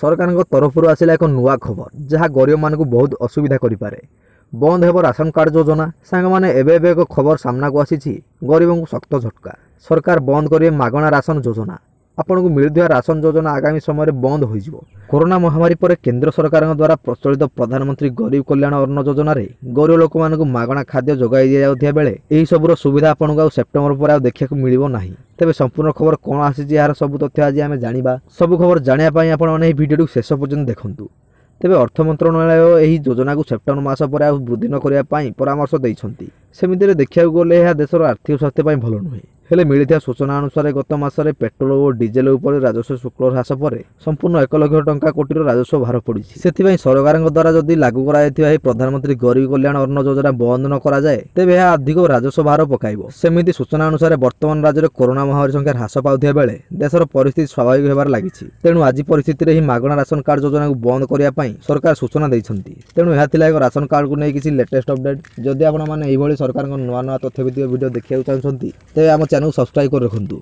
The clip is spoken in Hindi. सरकार तरफ आसला एक नुआ खबर जहाँ गरीब मानू बहुत असुविधा करे बंद होब राशन कार्ड योजना सांग मैंने एक खबर सामना को आसी गरीब को शक्त झटका सरकार बंद करेंगे मागणा राशन योजना आपन को मिलुवा राशन योजना आगामी समय बंद हो कोरोना महामारी पर केंद्र सरकार द्वारा प्रचलित प्रधानमंत्री गरीब कल्याण अन्न योजना गरीब लोक मानक मागणा खाद्य जगाई दि जाउथिया बेले एही सबरो सुविधा आपन को सेप्टेम्बर पर देखा मिलिबो नाही। तेबे संपूर्ण खबर कौन आसी यार सब तथ्य आज आम जाना सब खबर जाना पाई आपण माने एही भिडियो शेष पर्यंत देखंतु। तेबे अर्थ मंत्रालय एही योजना को सेप्टेम्बर मास पर वृद्धि न करिया पाई परामर्श दैछंती। सेमितिरे देखिया गले या देशर आर्थिक स्वास्थ्य पाई भलो नुहे हेले मिलता सूचना अनुसार गत मासरे पेट्रोल और डीजेल उपर राजस्व शुल्क ह्रास पर संपूर्ण 1 लाख टंका कोटी राजस्व भार पड़ी से सरकार द्वारा जदि लागू कर प्रधानमंत्री गरीब कल्याण अन्न योजना बंद न करा जाए तेबे यह अधिक राजस्व भार पकाइब। सेमिति सूचना अनुसार बर्तमान राज्य में कोरोना महामारी संख्या ह्रास पाउथिया बेले देशर परिस्थिति स्वाभाविक होबार लागिछि। तेणु आज परिस्थिति रे ही मागणा राशन कार्ड योजना को बंद करिया पई सरकार सूचना दैछंती। तेणु यह थिला एक राशन कार्ड को नै किछि लेटेस्ट अपडेट। जदि आपण माने एई भली सरकार नुआ नुआ तथ्य भिडियो देखिया चाहछंती तेबे आम चैनल सब्सक्राइब कर रखंतु।